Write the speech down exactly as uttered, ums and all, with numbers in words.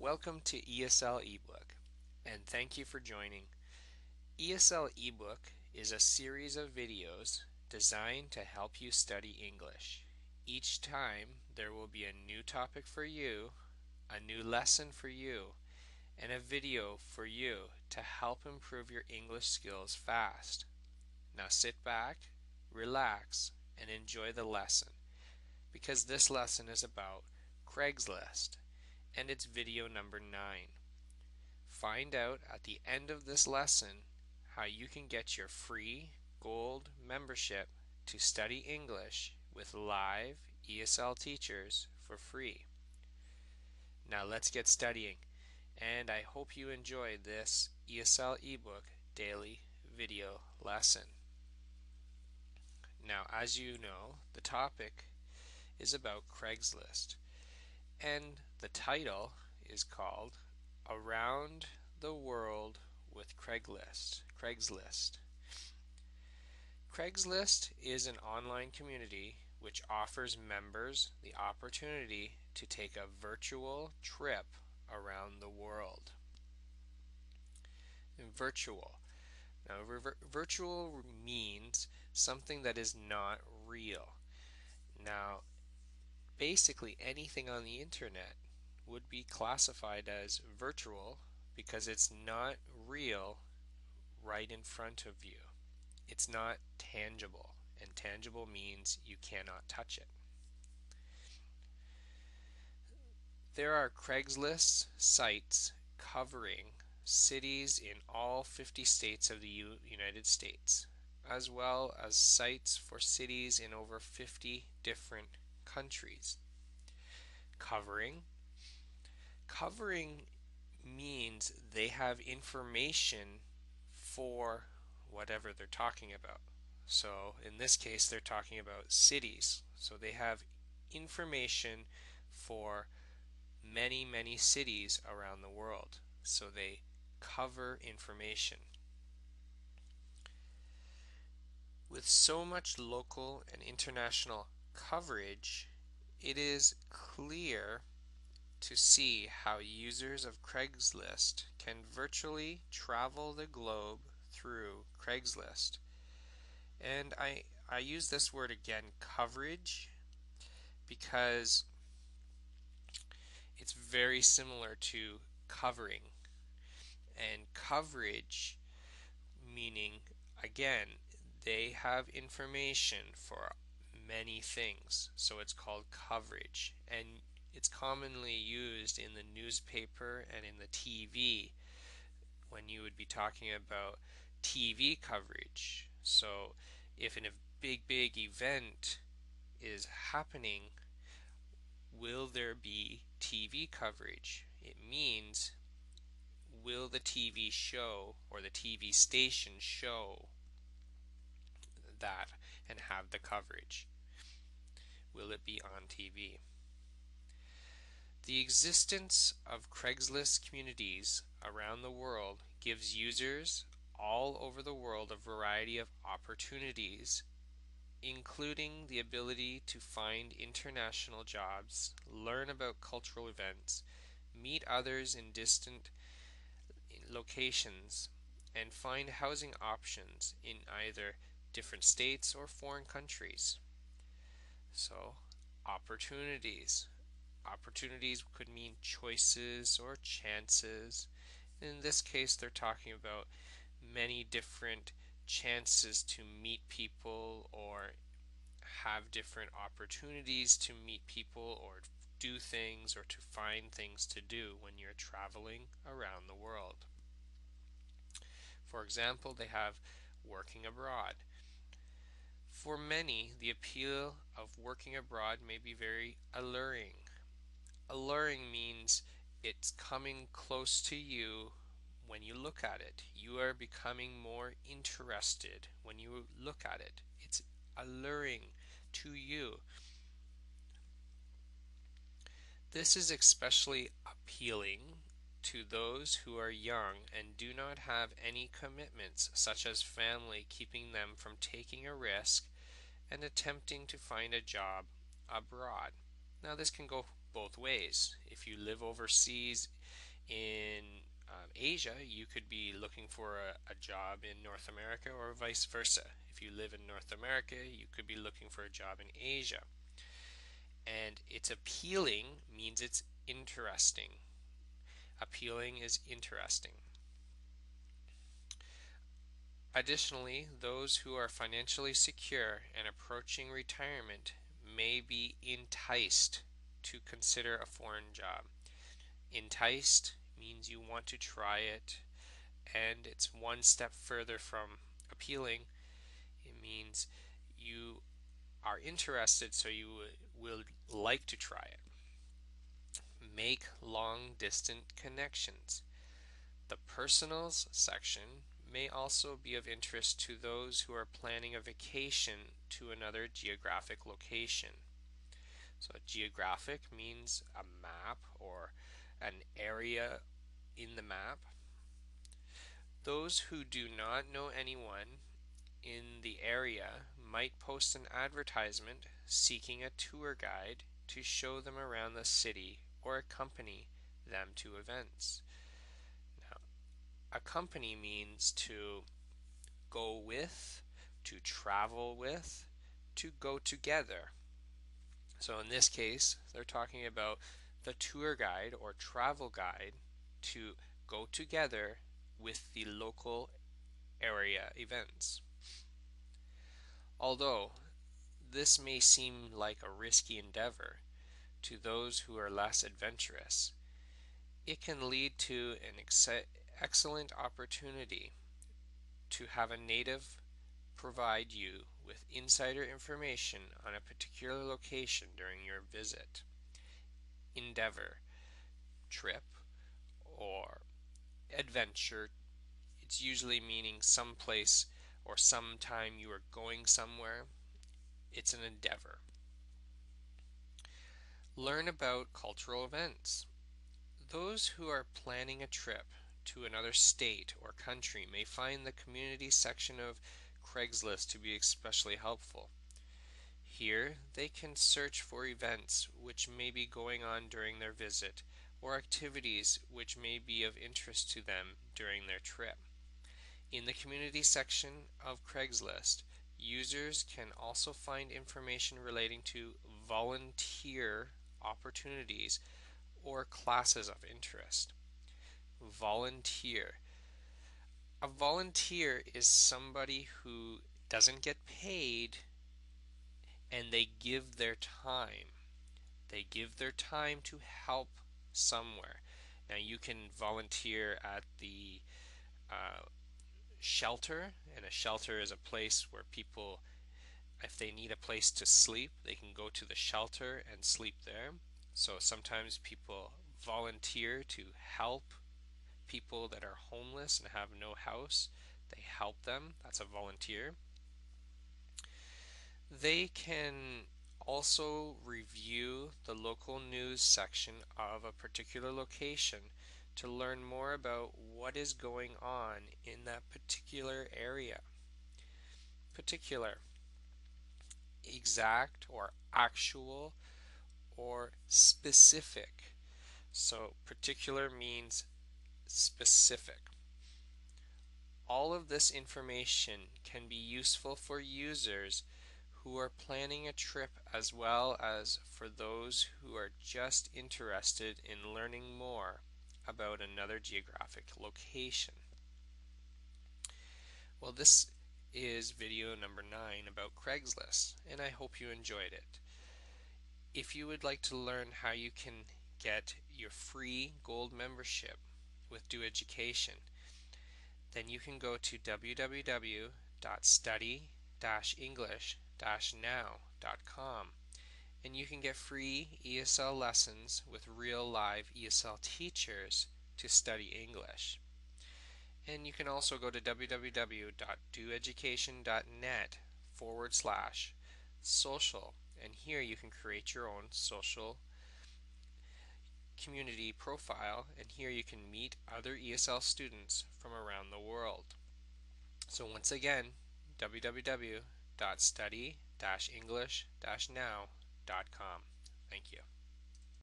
Welcome to E S L eBook, and thank you for joining. E S L eBook is a series of videos designed to help you study English. Each time there will be a new topic for you, a new lesson for you, and a video for you to help improve your English skills fast. Now sit back, relax, and enjoy the lesson, because this lesson is about Craigslist. And it's video number nine. Find out at the end of this lesson how you can get your free gold membership to study English with live E S L teachers for free. Now let's get studying, and I hope you enjoy this E S L eBook daily video lesson. Now, as you know, the topic is about Craigslist, and the title is called Around the World with Craigslist. Craigslist. Craigslist is an online community which offers members the opportunity to take a virtual trip around the world. And virtual. Now, virtual means something that is not real. Now, basically anything on the internet would be classified as virtual because it's not real right in front of you. It's not tangible, and tangible means you cannot touch it. There are Craigslist sites covering cities in all fifty states of the U United States, as well as sites for cities in over fifty different countries. Covering. Covering means they have information for whatever they're talking about. So in this case they're talking about cities. So they have information for many, many cities around the world. So they cover information. With so much local and international coverage, it is clear to see how users of Craigslist can virtually travel the globe through Craigslist. And I, I use this word again, coverage, because it's very similar to covering. And coverage meaning, again, they have information for many things, so it's called coverage, and it's commonly used in the newspaper and in the T V when you would be talking about T V coverage. So if a big big event is happening, will there be T V coverage? It means, will the T V show or the T V station show that and have the coverage? Will it be on T V? The existence of Craigslist communities around the world gives users all over the world a variety of opportunities, including the ability to find international jobs, learn about cultural events, meet others in distant locations, and find housing options in either different states or foreign countries. So, opportunities. Opportunities could mean choices or chances. In this case, they're talking about many different chances to meet people or have different opportunities to meet people or do things or to find things to do when you're traveling around the world. For example, they have working abroad. For many, the appeal of working abroad may be very alluring. Alluring means it's coming close to you when you look at it. You are becoming more interested when you look at it. It's alluring to you. This is especially appealing to those who are young and do not have any commitments such as family keeping them from taking a risk and attempting to find a job abroad. Now this can go both ways. If you live overseas in um, Asia, you could be looking for a, a job in North America, or vice versa. If you live in North America, you could be looking for a job in Asia. And it's appealing means it's interesting. Appealing is interesting. Additionally, those who are financially secure and approaching retirement may be enticed to consider a foreign job. Enticed means you want to try it, and it's one step further from appealing. It means you are interested, so you will like to try it. Make long distance connections. The personals section may also be of interest to those who are planning a vacation to another geographic location. So geographic means a map or an area in the map. Those who do not know anyone in the area might post an advertisement seeking a tour guide to show them around the city or accompany them to events. Accompany means to go with, to travel with, to go together. So in this case, they're talking about the tour guide or travel guide to go together with the local area events. Although this may seem like a risky endeavor to those who are less adventurous, it can lead to an exciting excellent opportunity to have a native provide you with insider information on a particular location during your visit, endeavor, trip, or adventure. It's usually meaning some place or some time you are going somewhere. It's an endeavor. Learn about cultural events. Those who are planning a trip to another state or country may find the community section of Craigslist to be especially helpful. Here they can search for events which may be going on during their visit or activities which may be of interest to them during their trip. In the community section of Craigslist, users can also find information relating to volunteer opportunities or classes of interest. Volunteer. A volunteer is somebody who doesn't get paid, and they give their time. They give their time to help somewhere. Now you can volunteer at the uh, shelter, and a shelter is a place where people, if they need a place to sleep, they can go to the shelter and sleep there. So sometimes people volunteer to help people that are homeless and have no house. They help them. That's a volunteer. They can also review the local news section of a particular location to learn more about what is going on in that particular area. Particular, exact or actual or specific. So particular means specific. All of this information can be useful for users who are planning a trip, as well as for those who are just interested in learning more about another geographic location. Well, this is video number nine about Craigslist, and I hope you enjoyed it. If you would like to learn how you can get your free gold membership with Do Education, then you can go to w w w dot study dash english dash now dot com, and you can get free E S L lessons with real live E S L teachers to study English. And you can also go to w w w dot do education dot net forward slash social, and here you can create your own social community profile, and here you can meet other E S L students from around the world. So once again, w w w dot study dash english dash now dot com. Thank you.